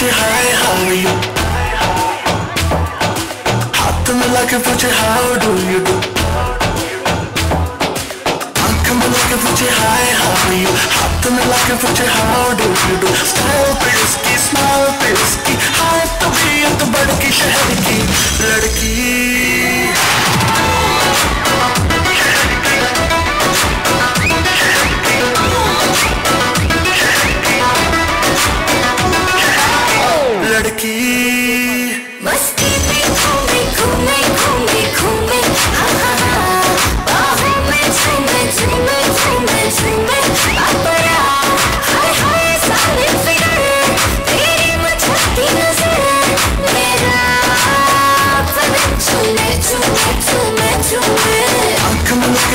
पूछे हाय हाय, हाथ मिला के पूछे हाउ डू यू डू, आंख मिला के पूछे हाय हाय, हाथ मिला के पूछे how do you do. Smile पे उसकी, स्माइल पे उसकी, हाय तो भी ये तो बड़ की शहर की लड़की।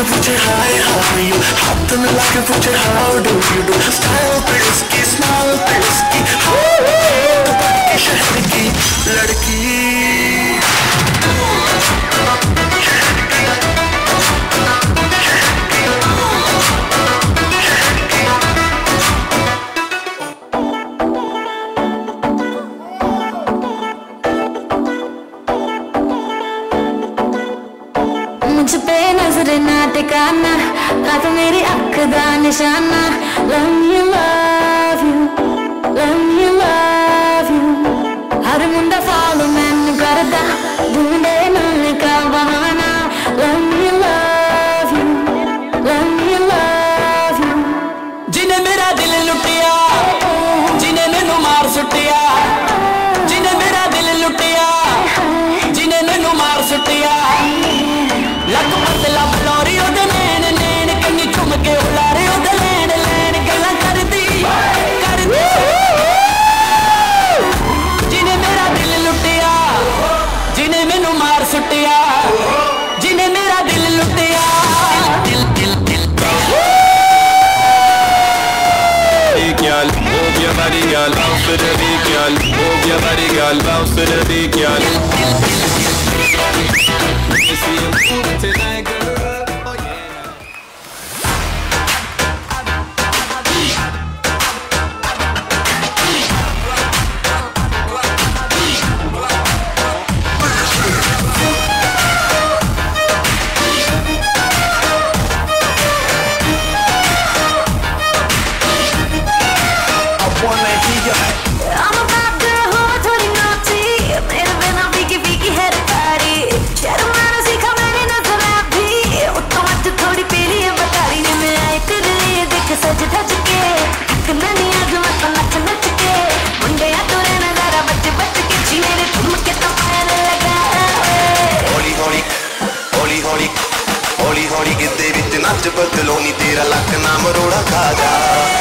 पूछे हाय हाय, हाथ मिला के पूछे how do you do, smile पे उसकी, स्माइल पे उसकी, हाय शहर की लड़की। मुझ पे नजर ना टिकाना, हाँ तो मेरी आँख दा निशाना। Love me, love you, love me, love you। हर मुंडा फॉलो मैंने करदा, ढूंढे मिलने का बहाना। Love me, love you, love me, love you। जिन्हें मेरा दिल लुटिया, जिन्हें मैंने मार सुटिया, जिन्हें मेरा दिल लुटिया, जिन्हें मैंने मार सुटिया। लग मतलब होली होली गिद्धे बिच नच बदलो नी तेरा लक नाम रोड़ा खा जा।